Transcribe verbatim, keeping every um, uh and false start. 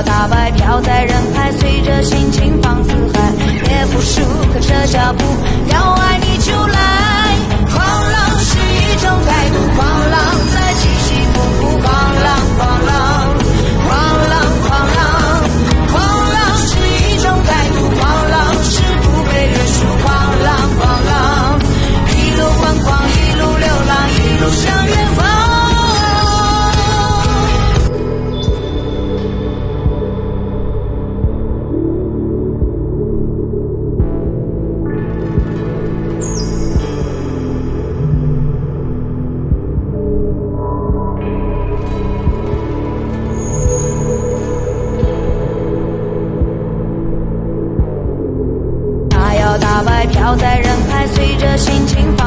摇大摆，飘在人海，随着心情放肆嗨，也不输，可这叫不要爱你就来。狂浪是一种态度，狂浪在起起伏伏，狂浪，狂浪，狂浪，狂浪，狂浪是一种态度，狂浪是不被约束，狂浪，狂浪，一路疯狂，一路流浪，一路向远方。 飘在人海，随着心情。